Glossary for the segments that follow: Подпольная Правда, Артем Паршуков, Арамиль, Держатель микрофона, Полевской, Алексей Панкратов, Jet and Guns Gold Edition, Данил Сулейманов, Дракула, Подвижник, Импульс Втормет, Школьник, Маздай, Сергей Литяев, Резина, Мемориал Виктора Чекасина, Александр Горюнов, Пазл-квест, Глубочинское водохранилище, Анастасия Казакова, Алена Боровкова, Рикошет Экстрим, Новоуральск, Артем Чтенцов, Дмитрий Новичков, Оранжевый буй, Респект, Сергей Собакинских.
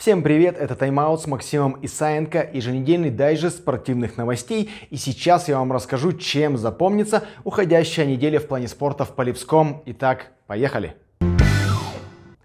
Всем привет, это тайм-аут с Максимом Исаенко, еженедельный дайджест спортивных новостей. И сейчас я вам расскажу, чем запомнится уходящая неделя в плане спорта в Полевском. Итак, поехали!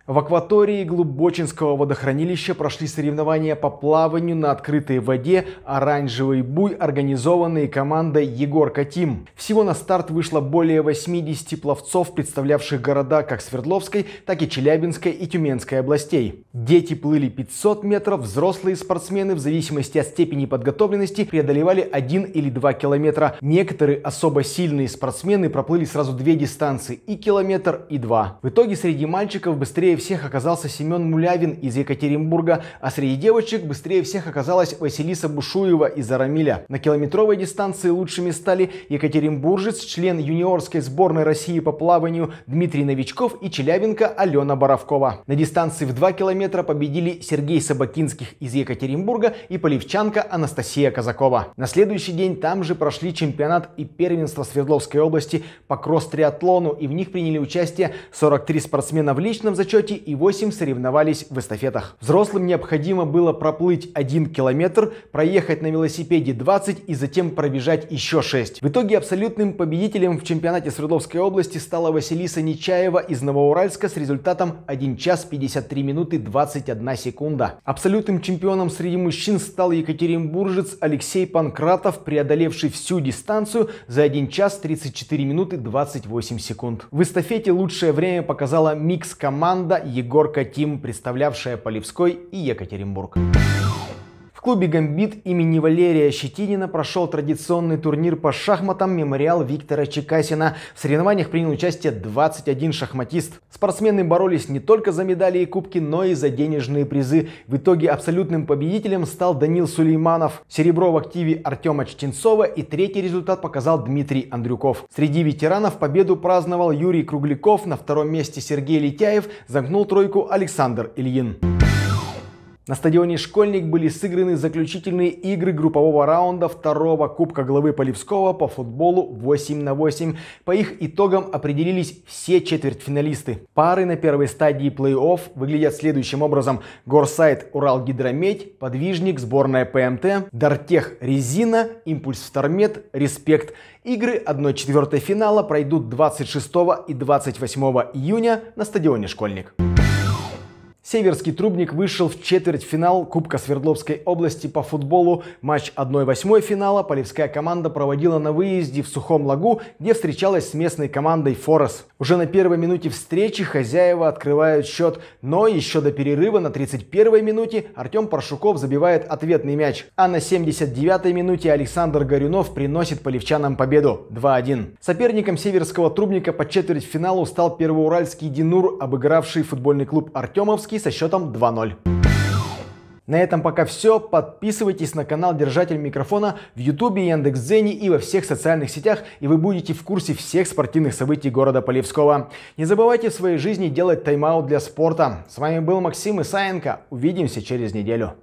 В акватории Глубочинского водохранилища прошли соревнования по плаванию на открытой воде «Оранжевый буй», организованные командой Егор Тим. Всего на старт вышло более 80 пловцов, представлявших города как Свердловской, так и Челябинской и Тюменской областей. Дети плыли 500 метров, взрослые спортсмены в зависимости от степени подготовленности преодолевали 1 или 2 километра. Некоторые особо сильные спортсмены проплыли сразу две дистанции – и километр, и два. В итоге среди мальчиков быстрее всех оказался Семен Мулявин из Екатеринбурга, а среди девочек быстрее всех оказалась Василиса Бушуева из Арамиля. На километровой дистанции лучшими стали екатеринбуржец, член юниорской сборной России по плаванию Дмитрий Новичков и челябинка Алена Боровкова. На дистанции в 2 километра победили Сергей Собакинских из Екатеринбурга и полевчанка Анастасия Казакова. На следующий день там же прошли чемпионат и первенство Свердловской области по кросс-триатлону, и в них приняли участие 43 спортсмена в личном зачете и 8 соревновались в эстафетах. Взрослым необходимо было проплыть 1 километр, проехать на велосипеде 20 и затем пробежать еще 6. В итоге абсолютным победителем в чемпионате Свердловской области стала Василиса Нечаева из Новоуральска с результатом 1 час 53 минуты 21 секунда. Абсолютным чемпионом среди мужчин стал екатеринбуржец Алексей Панкратов, преодолевший всю дистанцию за 1 час 34 минуты 28 секунд. В эстафете лучшее время показала микс-команда Егор Тим, представлявшая Полевской и Екатеринбург. В клубе «Гамбит» имени Валерия Щетинина прошел традиционный турнир по шахматам «Мемориал Виктора Чекасина». В соревнованиях принял участие 21 шахматист. Спортсмены боролись не только за медали и кубки, но и за денежные призы. В итоге абсолютным победителем стал Данил Сулейманов. Серебро в активе Артема Чтенцова и третий результат показал Дмитрий Андрюков. Среди ветеранов победу праздновал Юрий Кругликов, на втором месте Сергей Литяев, замкнул тройку Александр Ильин. На стадионе «Школьник» были сыграны заключительные игры группового раунда второго Кубка главы Полевского по футболу 8 на 8. По их итогам определились все четвертьфиналисты. Пары на первой стадии плей-офф выглядят следующим образом: Горсайт — Урал-Гидромедь, Подвижник — сборная ПМТ, Дартех — Резина, Импульс Втормет, Респект. Игры 1/4 финала пройдут 26 и 28 июня на стадионе «Школьник». Северский Трубник вышел в четвертьфинал Кубка Свердловской области по футболу. Матч 1/8 финала полевская команда проводила на выезде в Сухом Лагу, где встречалась с местной командой «Форес». Уже на первой минуте встречи хозяева открывают счет, но еще до перерыва на 31-й минуте Артем Паршуков забивает ответный мяч, а на 79-й минуте Александр Горюнов приносит полевчанам победу 2-1. Соперником Северского Трубника по четвертьфиналу стал первоуральский «Динур», обыгравший футбольный клуб «Артемовский» со счетом 2-0. На этом пока все. Подписывайтесь на канал «Держатель микрофона» в Ютубе, Яндекс.Дзене и во всех социальных сетях, и вы будете в курсе всех спортивных событий города Полевского. Не забывайте в своей жизни делать тайм-аут для спорта. С вами был Максим Исаенко. Увидимся через неделю.